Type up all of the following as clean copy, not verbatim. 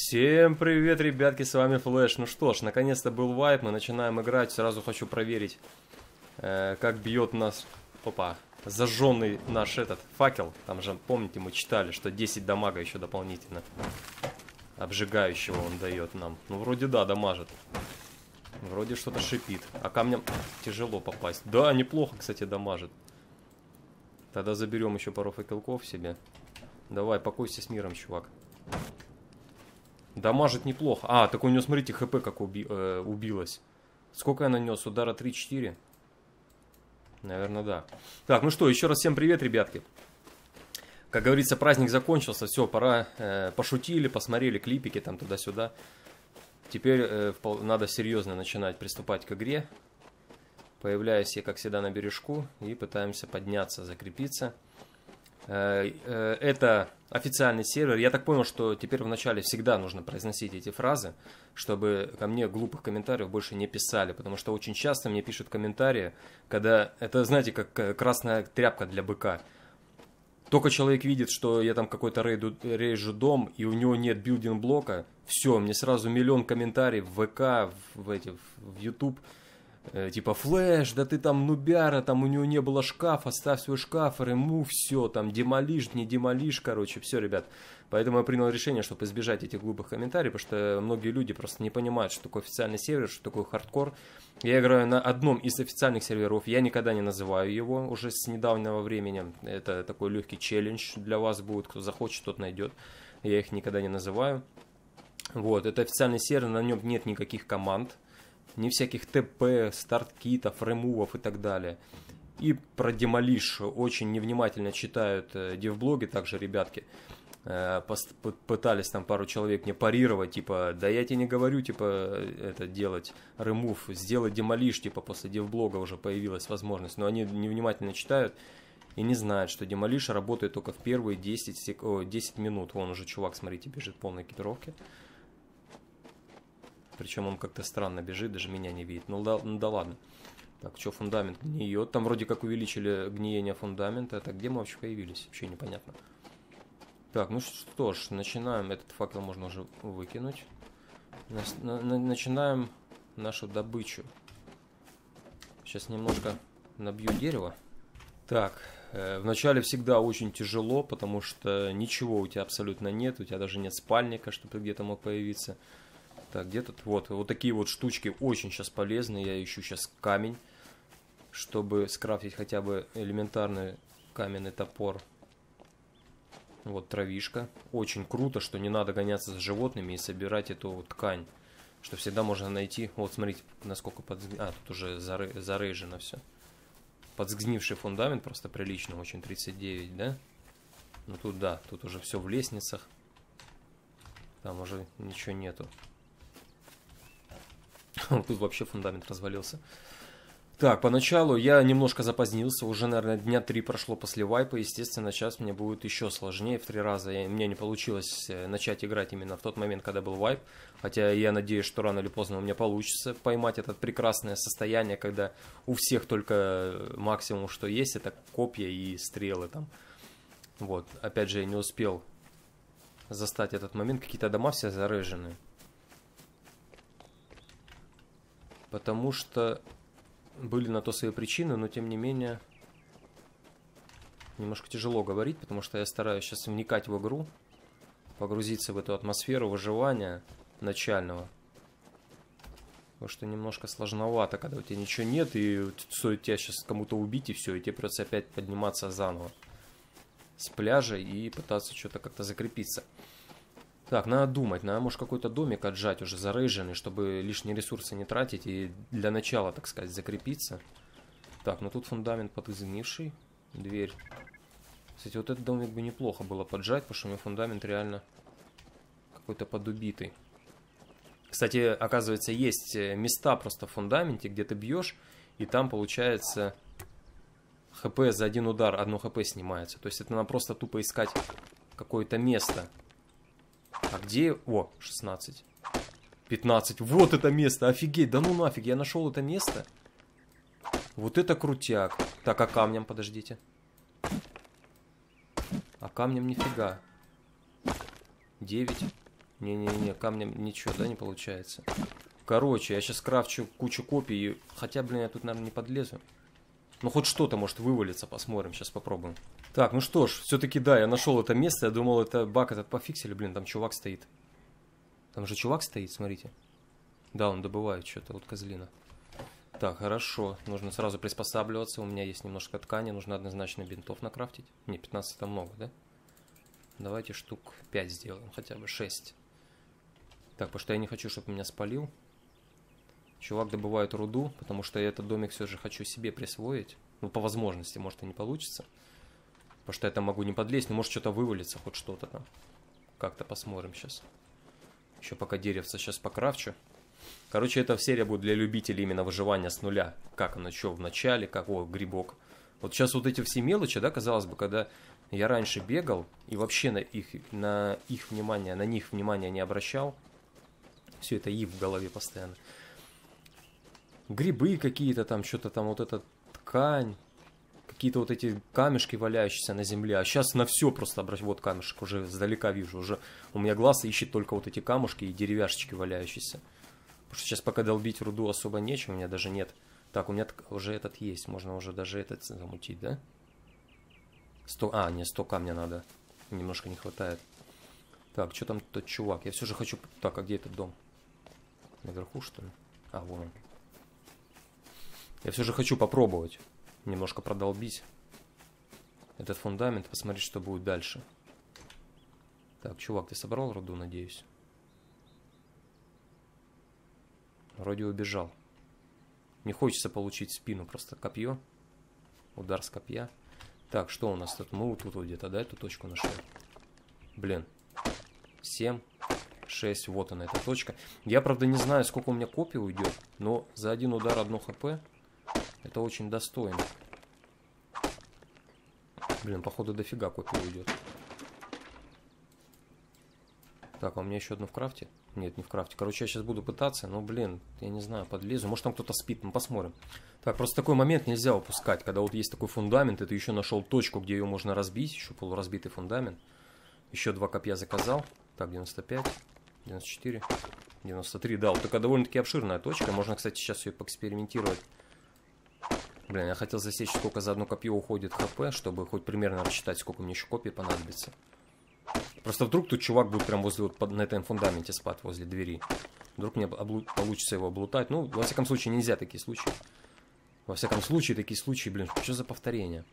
Всем привет, ребятки, с вами Флэш. Ну что ж, наконец-то был вайп, мы начинаем играть. Сразу хочу проверить, как бьет нас... Опа, зажженный наш этот факел. Там же, помните, мы читали, что 10 дамага еще дополнительно обжигающего он дает нам. Ну, вроде да, дамажит. Вроде что-то шипит. А камням тяжело попасть. Да, неплохо, кстати, дамажит. Тогда заберем еще пару факелков себе. Давай, покойся с миром, чувак. Дамажит неплохо. А, так у нее, смотрите, хп как убилось. Сколько я нанес? Удара 3-4? Наверное, да. Так, ну что, еще раз всем привет, ребятки. Как говорится, праздник закончился. Все, пора. Пошутили, посмотрели клипики там туда-сюда. Теперь надо серьезно начинать приступать к игре. Появляюсь я, как всегда, на бережку. И пытаемся подняться, закрепиться. Это официальный сервер. Я так понял, что теперь вначале всегда нужно произносить эти фразы, чтобы ко мне глупых комментариев больше не писали. Потому что очень часто мне пишут комментарии, когда... Это, знаете, как красная тряпка для быка. Только человек видит, что я там какой-то рейжу дом, и у него нет билдинг-блока, все, мне сразу миллион комментариев в ВК, в YouTube, типа, Флэш, да ты там нубяра, там у него не было шкафа, ставь свой шкаф, ему все, там, демолиш, не демолиш, короче, все, ребят. Поэтому я принял решение, чтобы избежать этих глупых комментариев, потому что многие люди просто не понимают, что такое официальный сервер, что такое хардкор. Я играю на одном из официальных серверов, я никогда не называю его уже с недавнего времени. Это такой легкий челлендж для вас будет, кто захочет, тот найдет. Я их никогда не называю. Вот, это официальный сервер, на нем нет никаких команд, ни всяких ТП, старт-китов, ремувов и так далее. И про Демолиш очень невнимательно читают девблоги, также ребятки. Пытались там пару человек мне парировать, типа, да я тебе не говорю, типа, это делать, ремув, сделай демолиш, типа, после девблога уже появилась возможность. Но они невнимательно читают и не знают, что демолиш работает только в первые 10 минут. Вон уже чувак, смотрите, бежит в полной экипировке. Причем он как-то странно бежит, даже меня не видит. Ну да ладно. Так, что фундамент гниет? Там вроде как увеличили гниение фундамента. Это где мы вообще появились? Вообще непонятно. Так, ну что ж, начинаем. Этот факел можно уже выкинуть. Начинаем нашу добычу. Сейчас немножко набью дерево. Так, вначале всегда очень тяжело, потому что ничего у тебя абсолютно нет. У тебя даже нет спальника, чтобы где-то мог появиться. Так, где тут? Вот такие вот штучки очень сейчас полезны. Я ищу сейчас камень, чтобы скрафтить хотя бы элементарный каменный топор. Вот травишка. Очень круто, что не надо гоняться за животными и собирать эту вот ткань. Что всегда можно найти. Вот, смотрите, насколько подсгнивший. А, тут уже зарейжено все. Подсгнивший фундамент просто прилично. Очень 39, да? Ну тут да, тут уже все в лестницах. Там уже ничего нету. Тут вообще фундамент развалился. Так, поначалу я немножко запозднился. Уже, наверное, дня 3 прошло после вайпа. Естественно, сейчас мне будет еще сложнее в 3 раза. Мне не получилось начать играть именно в тот момент, когда был вайп. Хотя я надеюсь, что рано или поздно у меня получится поймать это прекрасное состояние, когда у всех только максимум, что есть, это копья и стрелы там. Вот, опять же, я не успел застать этот момент. Какие-то дома все зарежены. Потому что... Были на то свои причины, но тем не менее немножко тяжело говорить, потому что я стараюсь сейчас вникать в игру, погрузиться в эту атмосферу выживания начального. Потому что немножко сложновато, когда у тебя ничего нет, и стоит тебя сейчас кому-то убить, и все, и тебе придется опять подниматься заново с пляжа и пытаться что-то как-то закрепиться. Так, надо думать, надо, может, какой-то домик отжать уже зарейженный, чтобы лишние ресурсы не тратить и для начала, так сказать, закрепиться. Так, ну тут фундамент подгнивший, дверь. Кстати, вот этот домик бы неплохо было поджать, потому что у него фундамент реально какой-то подубитый. Кстати, оказывается, есть места просто в фундаменте, где ты бьешь, и там получается хп за один удар, 1 хп снимается. То есть это надо просто тупо искать какое-то место. А где... О, 16. 15. Вот это место. Офигеть. Да ну нафиг. Я нашел это место. Вот это крутяк. Так, а камнем, подождите. А камнем нифига. 9. Не-не-не, камнем ничего, да, не получается. Короче, я сейчас крафчу кучу копий. И... Хотя, блин, я тут, наверное, не подлезу. Ну, хоть что-то может вывалиться, посмотрим, сейчас попробуем. Так, ну что ж, все-таки, да, я нашел это место, я думал, это баг этот пофиксили, блин, там чувак стоит. Там же чувак стоит, смотрите. Да, он добывает что-то, вот козлина. Так, хорошо, нужно сразу приспосабливаться, у меня есть немножко ткани, нужно однозначно бинтов накрафтить. Не, 15 там много, да? Давайте штук 5 сделаем, хотя бы 6. Так, потому что я не хочу, чтобы меня спалил. Чувак добывает руду, потому что я этот домик все же хочу себе присвоить. Ну, по возможности, может, и не получится. Потому что я там могу не подлезть, но может что-то вывалится, хоть что-то там. Как-то посмотрим сейчас. Еще пока деревца сейчас покрафчу. Короче, эта серия будет для любителей именно выживания с нуля. Как оно, что в начале, какой грибок. Вот сейчас вот эти все мелочи, да, казалось бы, когда я раньше бегал и вообще на них внимания не обращал. Все это и в голове постоянно. Грибы какие-то там, что-то там, вот эта ткань, какие-то вот эти камешки, валяющиеся на земле. А сейчас на все просто обращу. Вот камешек уже сдалека вижу. Уже у меня глаз ищет только вот эти камушки и деревяшечки валяющиеся. Потому что сейчас пока долбить руду особо нечем, у меня даже нет. Так, у меня уже этот есть, можно уже даже этот замутить, да? 100... А, не, 100 камня надо. Немножко не хватает. Так, что там тот чувак? Я все же хочу... Так, а где этот дом? Наверху, что ли? А, вон он. Я все же хочу попробовать. Немножко продолбить этот фундамент, посмотреть, что будет дальше. Так, чувак, ты собрал руду, надеюсь? Вроде убежал. Не хочется получить спину, просто копье. Удар с копья. Так, что у нас тут? Мы вот тут вот где-то, да, эту точку нашли? Блин. 7, 6, вот она, эта точка. Я, правда, не знаю, сколько у меня копий уйдет, но за один удар 1 хп это очень достойно. Блин, походу дофига копий уйдет. Так, а у меня еще одну в крафте? Нет, не в крафте. Короче, я сейчас буду пытаться, но, блин, я не знаю, подлезу. Может, там кто-то спит, мы посмотрим. Так, просто такой момент нельзя упускать, когда вот есть такой фундамент, и ты еще нашел точку, где ее можно разбить, еще полуразбитый фундамент. Еще 2 копья заказал. Так, 95, 94, 93. Да, вот такая довольно-таки обширная точка. Можно, кстати, сейчас ее поэкспериментировать. Блин, я хотел засечь, сколько за одно копье уходит хп, чтобы хоть примерно рассчитать, сколько мне еще копий понадобится. Просто вдруг тут чувак будет прям возле вот на этом фундаменте спать, возле двери. Вдруг мне получится его облутать. Ну, во всяком случае, нельзя такие случаи. Во всяком случае, такие случаи, блин, что за повторение?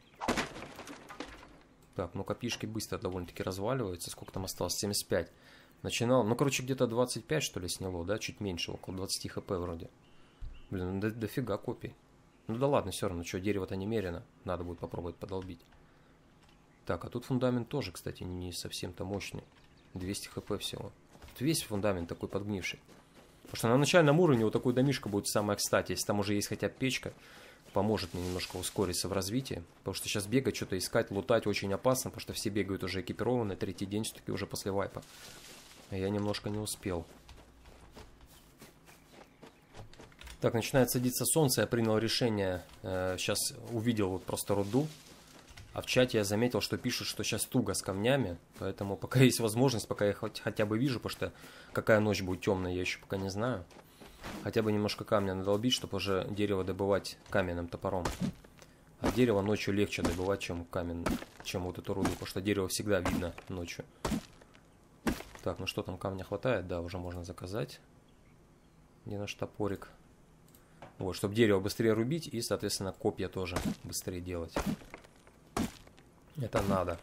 Так, ну копишки быстро довольно-таки разваливаются. Сколько там осталось? 75. Начинал, ну, короче, где-то 25, что ли, сняло, да? Чуть меньше, около 20 хп вроде. Блин, ну дофига копий. Ну да ладно, все равно, что, дерево-то немерено. Надо будет попробовать подолбить. Так, а тут фундамент тоже, кстати, не совсем-то мощный. 200 хп всего. Тут весь фундамент такой подгнивший. Потому что на начальном уровне вот такой домишка будет самое кстати. Если там уже есть хотя бы печка, поможет мне немножко ускориться в развитии. Потому что сейчас бегать, что-то искать, лутать очень опасно. Потому что все бегают уже экипированы. Третий день все-таки уже после вайпа. А я немножко не успел. Так, начинает садиться солнце. Я принял решение. Сейчас увидел вот просто руду. А в чате я заметил, что пишут, что сейчас туго с камнями, поэтому пока есть возможность, пока я хотя бы вижу, потому что какая ночь будет темная, я еще пока не знаю. Хотя бы немножко камня надолбить, чтобы уже дерево добывать каменным топором. А дерево ночью легче добывать, чем камень, чем вот эту руду, потому что дерево всегда видно ночью. Так, ну что там, камня хватает? Да, уже можно заказать. Где наш топорик? Вот, чтобы дерево быстрее рубить и, соответственно, копья тоже быстрее делать. Это надо.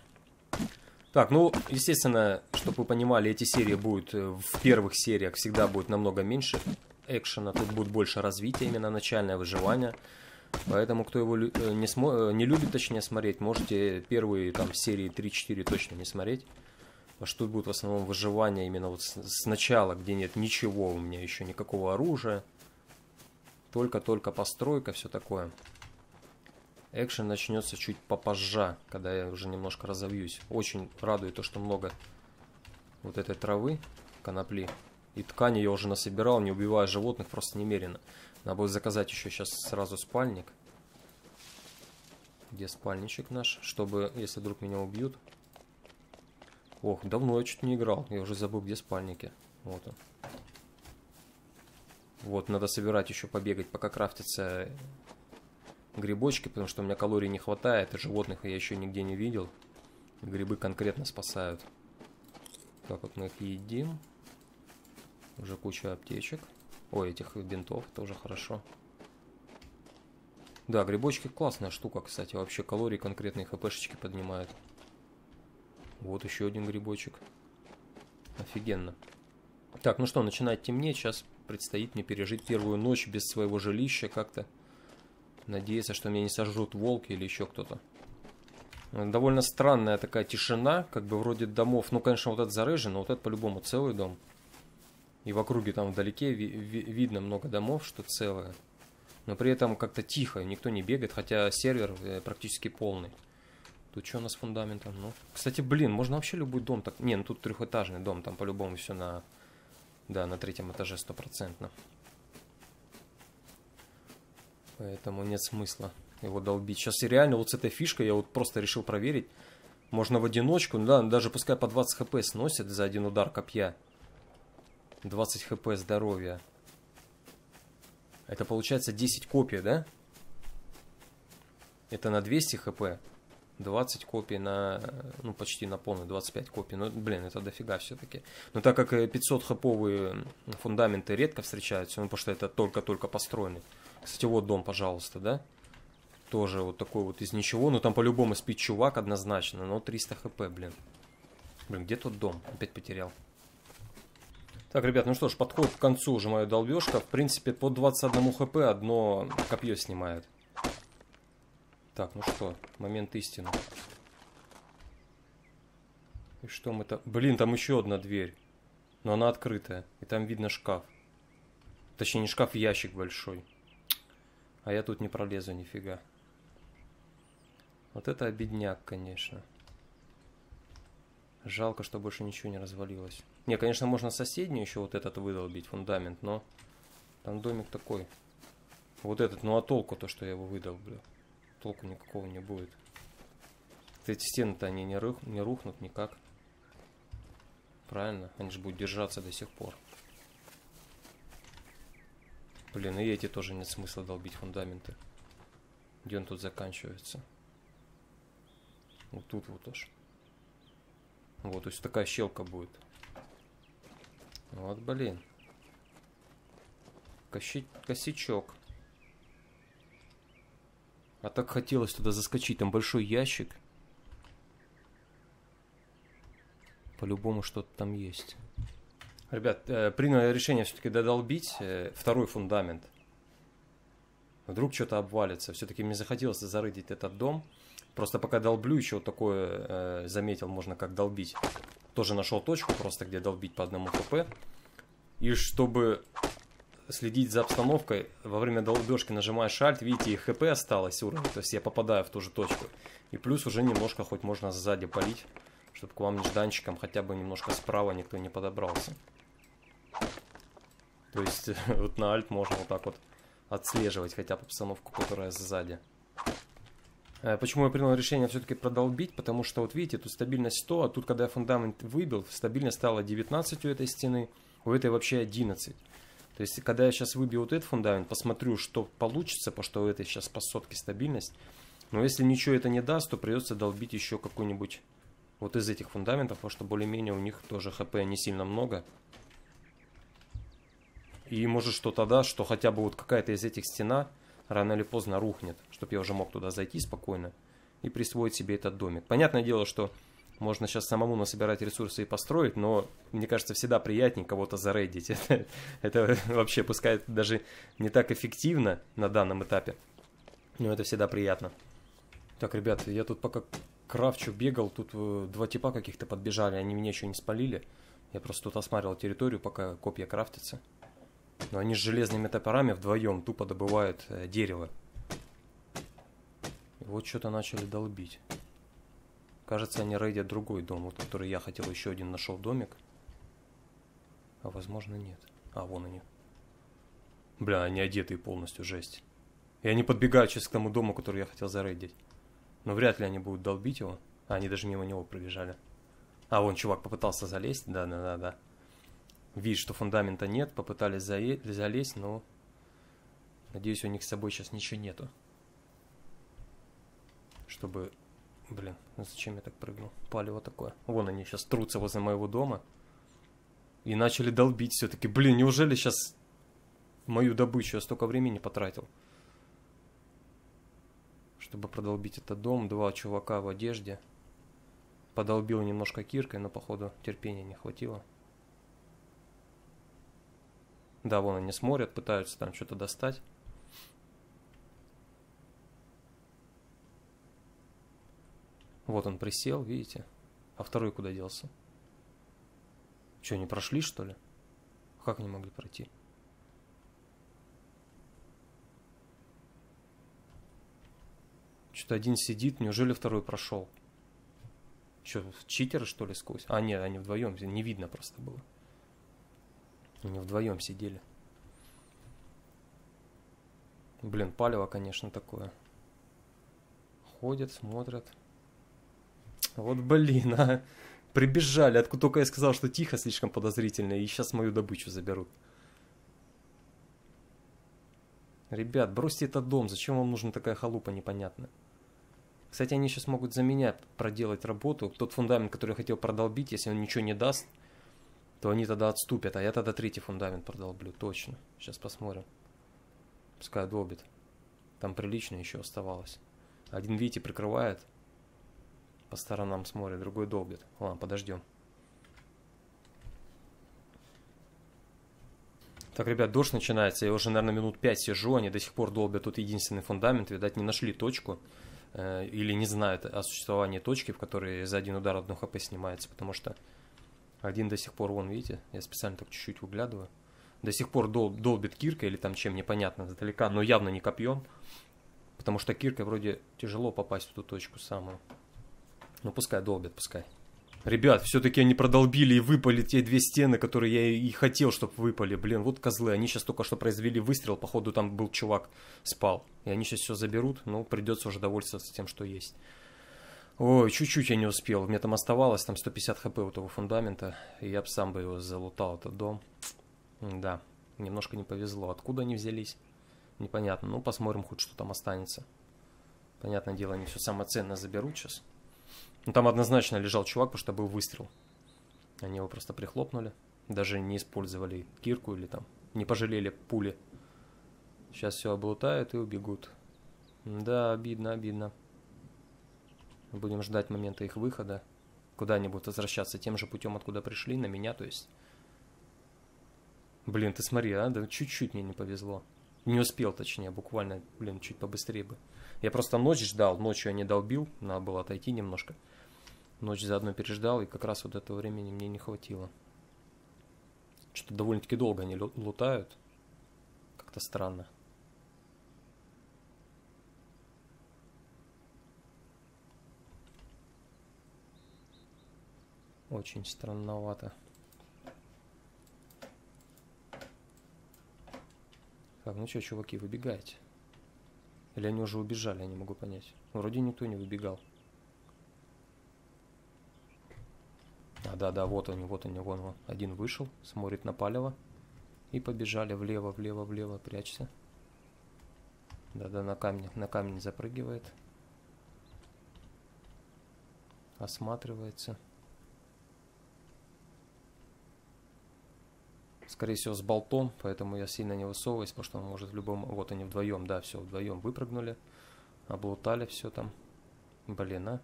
Так, ну, естественно, чтобы вы понимали, эти серии будут, в первых сериях всегда будет намного меньше экшена, тут будет больше развития, именно начальное выживание. Поэтому, кто его не любит, точнее, смотреть, можете первые там серии 3-4 точно не смотреть. Потому что тут будет в основном выживание именно вот с начала, где нет ничего у меня еще, никакого оружия. Только-только постройка, все такое. Экшен начнется чуть попозже, когда я уже немножко разовьюсь. Очень радует то, что много вот этой травы, конопли. И ткани я уже насобирал, не убивая животных, просто немерено. Надо будет заказать еще сейчас сразу спальник. Где спальничек наш? Чтобы, если вдруг меня убьют, Ох, давно я чуть не играл. Я уже забыл, где спальники. Вот он. Вот, надо собирать еще, побегать, пока крафтятся грибочки, потому что у меня калорий не хватает, и животных я еще нигде не видел. Грибы конкретно спасают. Так, вот мы их едим. Уже куча аптечек. Ой, этих бинтов, тоже хорошо. Да, грибочки классная штука, кстати. Вообще калории конкретные, хпшечки поднимают. Вот еще один грибочек. Офигенно. Так, ну что, начинает темнеть. Сейчас предстоит мне пережить первую ночь без своего жилища как-то. Надеяться, что меня не сожрут волки или еще кто-то. Довольно странная такая тишина, как бы вроде домов. Ну, конечно, вот это зарыжено, вот это по-любому целый дом. И в округе там вдалеке видно много домов, что целое. Но при этом как-то тихо, никто не бегает, хотя сервер практически полный. Тут что у нас с фундаментом? Ну, кстати, блин, можно вообще любой дом так... Не, ну тут трехэтажный дом, там по-любому все на... Да, на третьем этаже стопроцентно. Поэтому нет смысла его долбить. Сейчас и реально вот с этой фишкой я вот просто решил проверить. Можно в одиночку, ну да, даже пускай по 20 хп сносит за один удар копья. 20 хп здоровья. Это получается 10 копий, да? Это на 200 хп. 20 копий на... Ну, почти на полную, 25 копий. Ну, блин, это дофига все-таки. Но так как 500-хп-овые фундаменты редко встречаются, ну, потому что это только-только построены. Кстати, вот дом, пожалуйста, да? Тоже вот такой вот из ничего. Ну, там по-любому спит чувак однозначно, но 300 хп, блин. Блин, где тот дом? Опять потерял. Так, ребят, ну что ж, подходит к концу уже моя долбежка. В принципе, по 21 хп одно копье снимает. Так, ну что, момент истины. И что мы там... Блин, там еще одна дверь. Но она открытая. И там видно шкаф. Точнее, не шкаф, ящик большой. А я тут не пролезу, нифига. Вот это обидняк, конечно. Жалко, что больше ничего не развалилось. Не, конечно, можно соседний еще вот этот выдолбить, фундамент, но... Там домик такой. Вот этот, ну а толку то, что я его выдолблю? Толку никакого не будет. Эти стены-то они не рухнут никак. Правильно? Они же будут держаться до сих пор. Блин, и эти тоже нет смысла долбить фундаменты. Где он тут заканчивается? Вот тут вот тоже. Вот, то есть такая щелка будет. Вот, блин. Косячок. А так хотелось туда заскочить. Там большой ящик. По-любому что-то там есть. Ребят, принял решение все-таки додолбить второй фундамент. Вдруг что-то обвалится. Все-таки мне захотелось зарыть этот дом. Просто пока долблю, еще вот такое заметил, можно как долбить. Тоже нашел точку просто, где долбить по одному хп. И чтобы... следить за обстановкой, во время долбежки нажимаешь Alt, видите, и хп осталось уровень, то есть я попадаю в ту же точку. И плюс уже немножко хоть можно сзади палить, чтобы к вам нежданчиком хотя бы немножко справа никто не подобрался. То есть вот на Alt можно вот так вот отслеживать хотя бы обстановку, которая сзади. Почему я принял решение все-таки продолбить? Потому что вот видите, тут стабильность 100, а тут когда я фундамент выбил, стабильность стала 19 у этой стены, у этой вообще 11. То есть, когда я сейчас выбью вот этот фундамент, посмотрю, что получится, потому что у этой сейчас по сотке стабильность. Но если ничего это не даст, то придется долбить еще какой-нибудь вот из этих фундаментов, потому что более-менее у них тоже хп не сильно много. И может что-то даст, что хотя бы вот какая-то из этих стена рано или поздно рухнет, чтобы я уже мог туда зайти спокойно и присвоить себе этот домик. Понятное дело, что можно сейчас самому насобирать ресурсы и построить, но, мне кажется, всегда приятнее кого-то зарейдить. Это вообще, пускай даже не так эффективно на данном этапе, но это всегда приятно. Так, ребят, я тут пока крафчу бегал, тут два типа каких-то подбежали, они меня еще не спалили. Я просто тут осматривал территорию, пока копья крафтятся. Но они с железными топорами вдвоем тупо добывают дерево. И вот что-то начали долбить. Кажется, они рейдят другой дом, вот который я хотел, еще один нашел домик. А возможно нет. А, вон они. Бля, они одетые полностью, жесть. И они подбегают сейчас к тому дому, который я хотел зарейдить. Но вряд ли они будут долбить его. А, они даже мимо него пробежали. А, вон чувак попытался залезть, да. Видит, что фундамента нет, попытались залезть, но... Надеюсь, у них с собой сейчас ничего нету. Чтобы... Блин, зачем я так прыгнул? Палево такое. Вон они сейчас трутся возле моего дома. И начали долбить все-таки. Блин, неужели сейчас мою добычу я столько времени потратил? Чтобы продолбить этот дом. Два чувака в одежде. Подолбил немножко киркой, но, походу, терпения не хватило. Да, вон они смотрят, пытаются там что-то достать. Вот он присел, видите? А второй куда делся? Что, не прошли, что ли? Как они могли пройти? Что-то один сидит, неужели второй прошел? Что, читеры, что ли, сквозь? А, нет, они вдвоем, не видно просто было. Они вдвоем сидели. Блин, палево, конечно, такое. Ходят, смотрят. Вот блин, а. Прибежали, откуда только я сказал, что тихо, слишком подозрительно, и сейчас мою добычу заберут. Ребят, бросьте этот дом, зачем вам нужна такая халупа, непонятно. Кстати, они сейчас могут за меня проделать работу. Тот фундамент, который я хотел продолбить, если он ничего не даст, то они тогда отступят, а я тогда третий фундамент продолблю, точно. Сейчас посмотрим. Пускай долбит. Там прилично еще оставалось. Один, видите, прикрывает. По сторонам смотрит, другой долбит. Ладно, подождем. Так, ребят, дождь начинается. Я уже, наверное, минут 5 сижу. Они до сих пор долбят тут единственный фундамент. Видать, не нашли точку. Или не знают о существовании точки, в которой за один удар одну хп снимается. Потому что один до сих пор, вон, видите, я специально так чуть-чуть выглядываю. До сих пор долбит киркой или там чем, непонятно, издалека. Но явно не копьем. Потому что киркой вроде тяжело попасть в ту точку самую. Ну, пускай долбят, пускай. Ребят, все-таки они продолбили и выпали те две стены, которые я и хотел, чтобы выпали. Блин, вот козлы. Они сейчас только что произвели выстрел. Походу, там был чувак, спал. И они сейчас все заберут. Ну, придется уже довольствоваться тем, что есть. Ой, чуть-чуть я не успел. Мне там оставалось там 150 хп у того фундамента. И я бы сам бы его залутал, этот дом. Да, немножко не повезло. Откуда они взялись? Непонятно. Ну, посмотрим хоть, что там останется. Понятное дело, они все самое ценное заберут сейчас. Ну, там однозначно лежал чувак, потому что был выстрел. Они его просто прихлопнули. Даже не использовали кирку или там. Не пожалели пули. Сейчас все облутают и убегут. Да, обидно, обидно. Будем ждать момента их выхода. Куда они будут возвращаться? Тем же путем, откуда пришли, на меня, то есть. Блин, ты смотри, а? Да чуть-чуть мне не повезло. Не успел, точнее, буквально, блин, чуть побыстрее бы. Я просто ночь ждал, ночью я не долбил, надо было отойти немножко. Ночь заодно переждал, и как раз вот этого времени мне не хватило. Что-то довольно-таки долго они лутают. Как-то странно. Очень странновато. Так, ну что, чуваки, выбегайте. Или они уже убежали, я не могу понять. Вроде никто не выбегал. А, да, вот они, вон. Один вышел, смотрит на палево. И побежали влево, влево, влево, прячься. Да, на камень запрыгивает. Осматривается. Скорее всего, с болтом, поэтому я сильно не высовываюсь, потому что он может в любом... Вот они вдвоем, да, все, вдвоем выпрыгнули, облутали все там. Блин, а.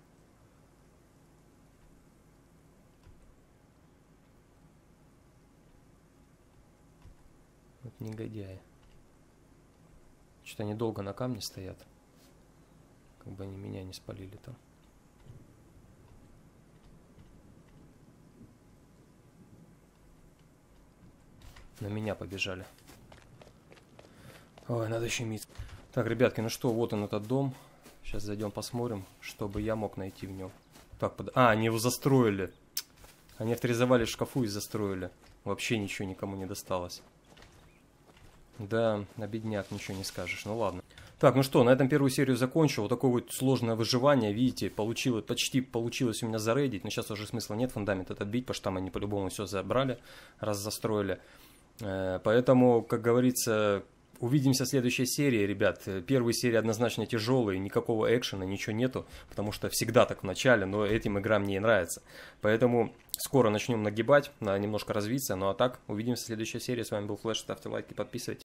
Вот негодяи. Что-то они долго на камне стоят. Как бы они меня не спалили там. На меня побежали. Ой, надо еще мид. Так, ребятки, ну что, вот он этот дом. Сейчас зайдем посмотрим, чтобы я мог найти в нем. Так, а, они его застроили. Они авторизовали в шкафу и застроили. Вообще ничего никому не досталось. Да, на бедняк ничего не скажешь. Ну ладно. Так, ну что, на этом первую серию закончу. Вот такое вот сложное выживание, видите, получилось, почти получилось у меня зарейдить, но сейчас уже смысла нет фундамент этот бить, потому что там они по-любому все забрали, раз застроили. Поэтому, как говорится, увидимся в следующей серии, ребят. Первые серии однозначно тяжелые, никакого экшена, ничего нету, потому что всегда так в начале, но этим играм не нравится. Поэтому скоро начнем нагибать, надо немножко развиться. Ну а так, увидимся в следующей серии. С вами был Флэш, ставьте лайки, подписывайтесь.